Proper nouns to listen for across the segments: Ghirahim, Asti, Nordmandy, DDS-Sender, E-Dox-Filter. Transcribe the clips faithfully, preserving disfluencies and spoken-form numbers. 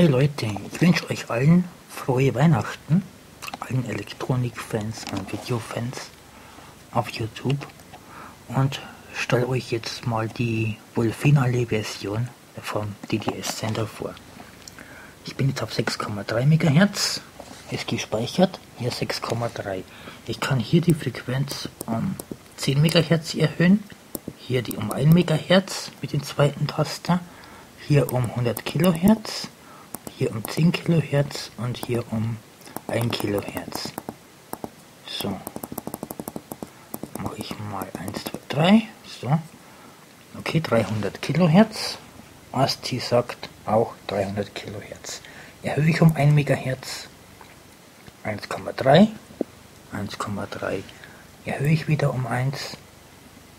Hi Leute, ich wünsche euch allen frohe Weihnachten, allen Elektronikfans und Videofans auf YouTube und stelle euch jetzt mal die wohl finale Version vom D D S-Sender vor. Ich bin jetzt auf sechs Komma drei Megahertz, ist gespeichert, hier sechs Komma drei. Ich kann hier die Frequenz um zehn Megahertz erhöhen, hier die um ein Megahertz mit dem zweiten Taster, hier um hundert Kilohertz, hier um zehn Kilohertz und hier um ein Kilohertz. So, mache ich mal eins, zwei, drei, so, okay, dreihundert Kilohertz, Asti sagt auch dreihundert Kilohertz. Erhöhe ich um ein Megahertz, eins Komma drei, eins Komma drei, erhöhe ich wieder um eins,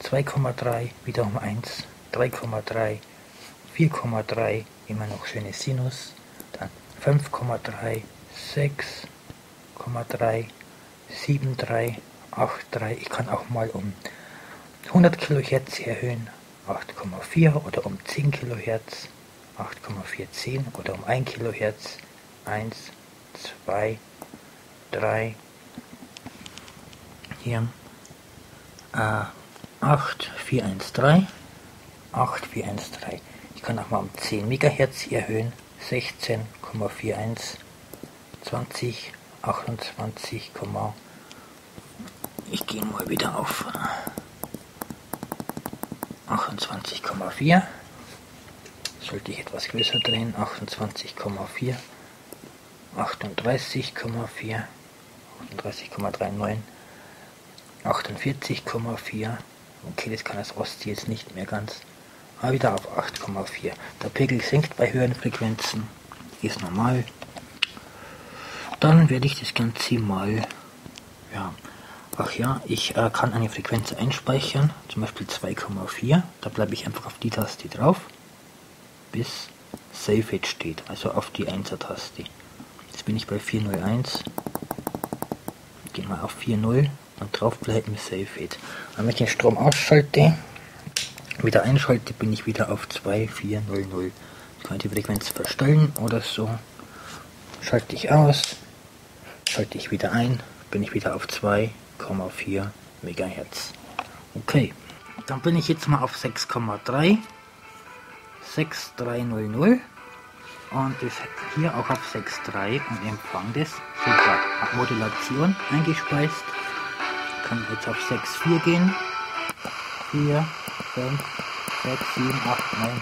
zwei Komma drei, wieder um eins, drei Komma drei, vier Komma drei, immer noch schönes Sinus, dann fünf Komma drei, sechs Komma drei, sieben Komma drei, acht Komma drei, ich kann auch mal um hundert Kilohertz erhöhen, acht Komma vier oder um zehn Kilohertz, acht Komma vier zehn oder um ein Kilohertz, eins, zwei, drei, hier, äh, acht, vier, eins, drei, acht, vier, eins, drei. Ich kann auch mal um zehn Megahertz erhöhen, sechzehn Komma vier eins, zwanzig, achtundzwanzig, ich gehe mal wieder auf achtundzwanzig Komma vier, sollte ich etwas größer drehen, achtundzwanzig Komma vier, achtunddreißig Komma vier, achtunddreißig Komma neununddreißig, achtundvierzig Komma vier, okay, das kann das Rosti jetzt nicht mehr ganz, aber wieder auf acht Komma vier. Der Pegel sinkt bei höheren Frequenzen, ist normal. Dann werde ich das Ganze mal, ja, ach ja, ich äh, kann eine Frequenz einspeichern, zum Beispiel zwei Komma vier, da bleibe ich einfach auf die Taste drauf, bis Save It steht, also auf die Einser-Taste. Jetzt bin ich bei vier null eins, gehen wir auf vier null und drauf bleiben Save It. Wenn ich den Strom ausschalte, wieder einschalte, bin ich wieder auf zwei vier null null. Ich kann die Frequenz verstellen oder so. Schalte ich aus, schalte ich wieder ein, bin ich wieder auf zwei Komma vier Megahertz. Okay, dann bin ich jetzt mal auf sechs Komma drei, sechs drei null null und ist hier auch auf sechs Komma drei und empfange das. Super, hab Modulation eingespeist, kann jetzt auf sechs Komma vier gehen, vier, fünf, sechs, sieben, acht, neun,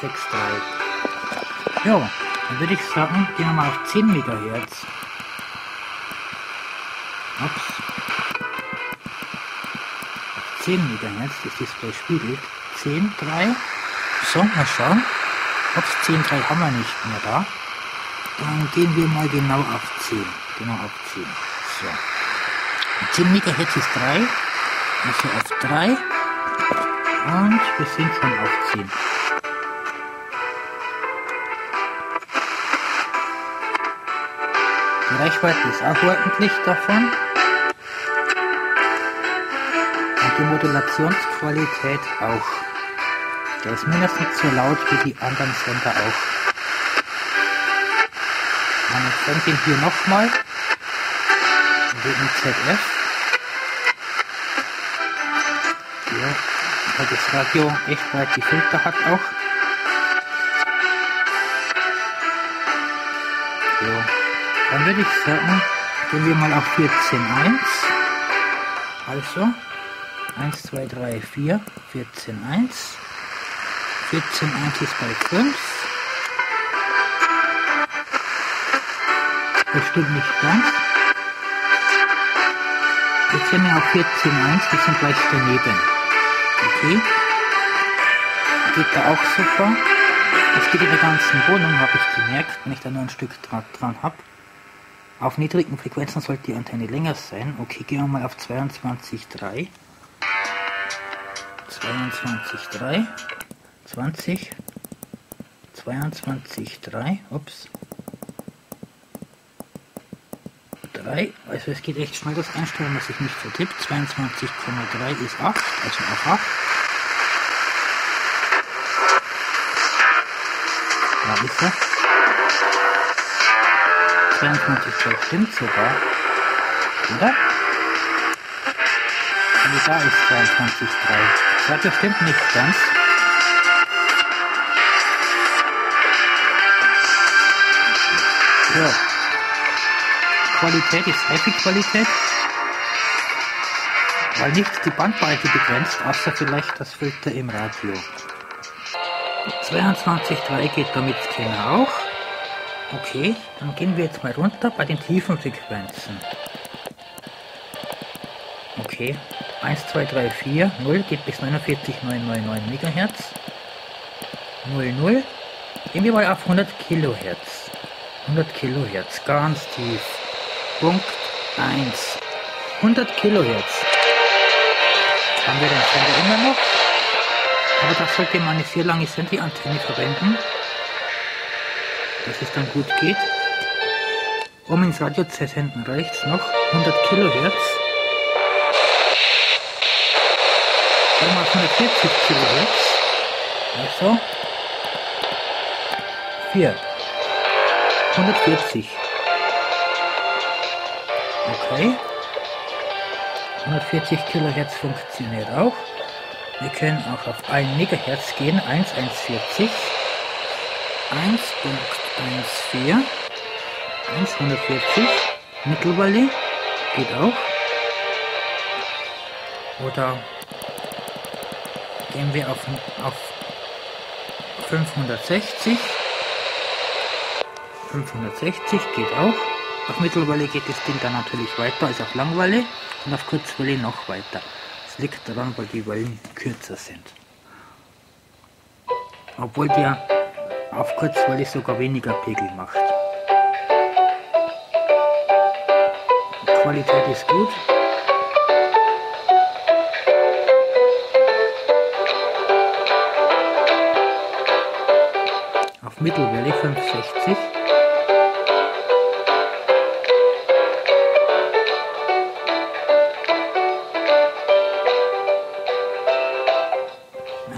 sechs, drei. Jo, dann würde ich sagen, gehen wir mal auf zehn Megahertz. Ups. Auf zehn Megahertz, das Display spiegelt. zehn Komma drei. So, mal schauen. Ups, zehn Komma drei haben wir nicht mehr da. Dann gehen wir mal genau auf zehn. Genau auf zehn. So. Und zehn Megahertz ist drei. Also auf drei. Und wir sind schon auf zehn. Die Reichweite ist auch ordentlich davon. Und die Modulationsqualität auch. Der ist mindestens so laut wie die anderen Sender auch. Und jetzt senden wir hier nochmal. W M Z F. Ja. Weil das Radio echt weit die Filter hat auch. So. Dann würde ich sagen, gehen wir mal auf vierzehn Komma eins. Also eins, zwei, drei, vier, vierzehn Komma eins. vierzehn Komma eins ist bei fünf. Das stimmt nicht ganz. Jetzt sind wir auf vierzehn Komma eins, wir sind gleich daneben. Okay, geht da auch super. Das geht in der ganzen Wohnung, habe ich gemerkt, wenn ich da nur ein Stück dran, dran habe. Auf niedrigen Frequenzen sollte die Antenne länger sein. Okay, gehen wir mal auf zweiundzwanzig Komma drei. zweiundzwanzig Komma drei. zwanzig. zweiundzwanzig Komma drei. Ups. drei, also es geht echt schnell, das Einstellen, dass ich nicht vertippe. zweiundzwanzig Komma drei ist acht, also auf acht. Ja, Scheiße. zweiundfünfzig Zoll stimmt sogar. Oder? Also da ist zweiundzwanzig Komma drei. Ja, das stimmt nicht ganz. Ja. Qualität ist H E V I-Qualität. Weil nicht die Bandbreite begrenzt, außer vielleicht das Filter im Radio. zweiundzwanzig Komma drei geht damit genau. Okay, dann gehen wir jetzt mal runter bei den tiefen Frequenzen. Okay, eins, zwei, drei, vier, null geht bis neunundvierzig Komma neun neun neun Megahertz. null, null. Gehen wir mal auf hundert Kilohertz. hundert Kilohertz, ganz tief. Punkt eins. hundert Kilohertz. Haben wir den Sender immer noch? Aber das sollte man nicht sehr lange Sendeantenne verwenden, dass es dann gut geht. Um ins Radio zu senden reicht es noch. hundert Kilohertz. Dann mal hundertvierzig Kilohertz. Also. vier. hundertvierzig. Okay. hundertvierzig Kilohertz funktioniert auch. Wir können auch auf ein Megahertz gehen. eins, eins, vierzig. eins Komma eins vier. hundertvierzig. Mittelwelle. Geht auch. Oder gehen wir auf, auf fünfhundertsechzig. fünfhundertsechzig geht auch. Auf Mittelwelle geht das Ding dann natürlich weiter als auf Langwelle. Und auf Kurzwelle noch weiter. Das liegt daran, weil die Wellen kürzer sind. Obwohl der auf Kurzwelle sogar weniger Pegel macht. Die Qualität ist gut. Auf Mittelwelle fünfhundertsechzig.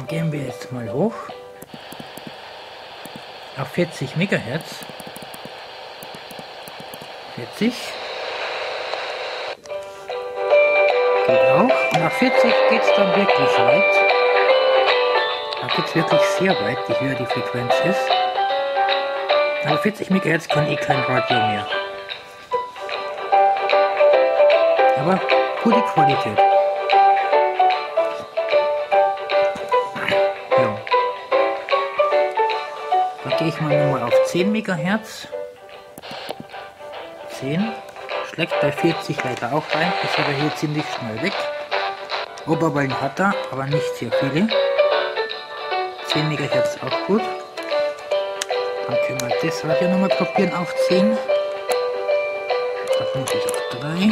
Gehen wir jetzt mal hoch auf vierzig Megahertz. vierzig geht auch. Nach vierzig geht es dann wirklich weit. Da geht es wirklich sehr weit, je höher die Frequenz ist. Aber vierzig Megahertz kann eh kein Radio mehr. Aber gute Qualität. Gehe ich mal nochmal auf zehn Megahertz. zehn. Schlägt bei vierzig leider auch rein. Ist aber hier ziemlich schnell weg. Oberwellen hat er, aber nicht sehr viele. zehn Megahertz auch gut. Dann können wir das Radio nochmal probieren auf zehn. Das muss ich auf drei.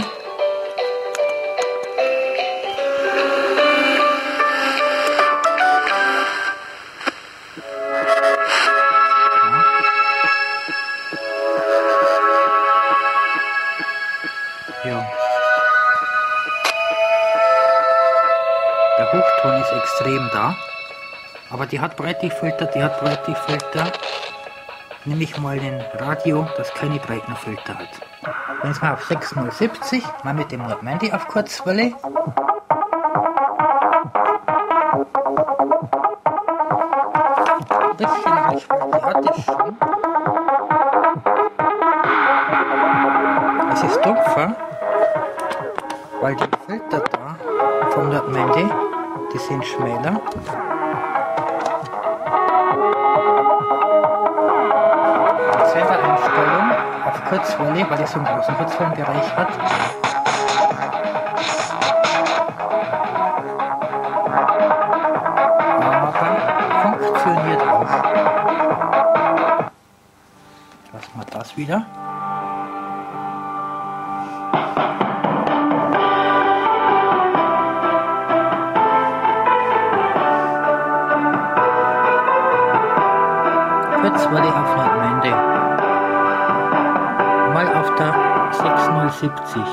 Extrem da, aber die hat Breitlichtfilter, die hat Breitlichtfilter. Nehme ich mal ein Radio, das keine Breitlichtfilter hat. Wenn es mal auf sechs null siebzig, mal mit dem Nordmandy auf Kurzwelle. Ein bisschen Reichweite hat es schon. Es ist dumpfer, weil die Filter da vom Nordmandy, die sind schmäler. Sendereinstellung auf Kurzwelle, weil es so einen großen Kurzwellenbereich hat. Aber funktioniert auch. Lassen wir das wieder. Kurzwelle auf Nordmandy. Mal auf der sechs null siebzig.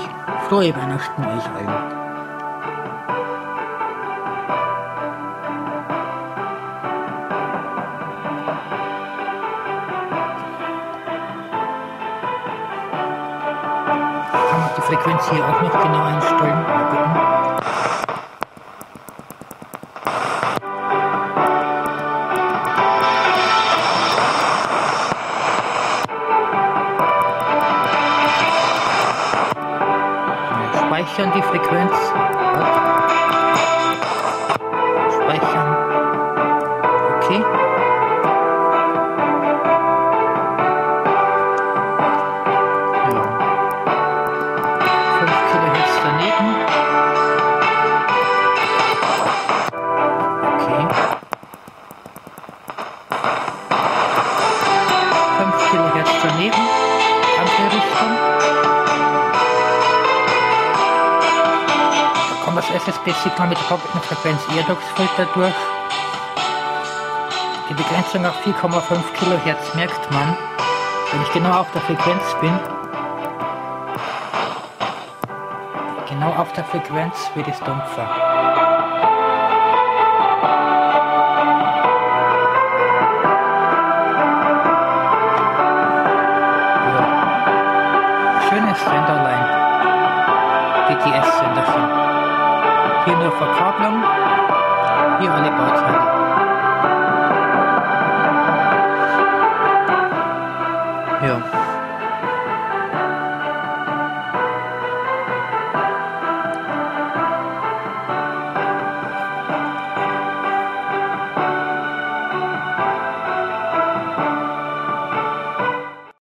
Frohe Weihnachten euch allen. Frequenz hier auch noch genau einstellen. Mal gucken. Speichern die Frequenz. Speichern. Okay. fünf Kilohertz daneben. Okay. fünf Kilohertz daneben. Andere Richtung. Das S S B-Signal mit doppelten Frequenz E-Dox-Filter durch. Die Begrenzung auf vier Komma fünf Kilohertz merkt man, wenn ich genau auf der Frequenz bin. Genau auf der Frequenz wird es dumpfer. Ja. Schönes Senderlein. D D S-Sender. Hier nur Verkabelung, hier alle Bauteile. Ja.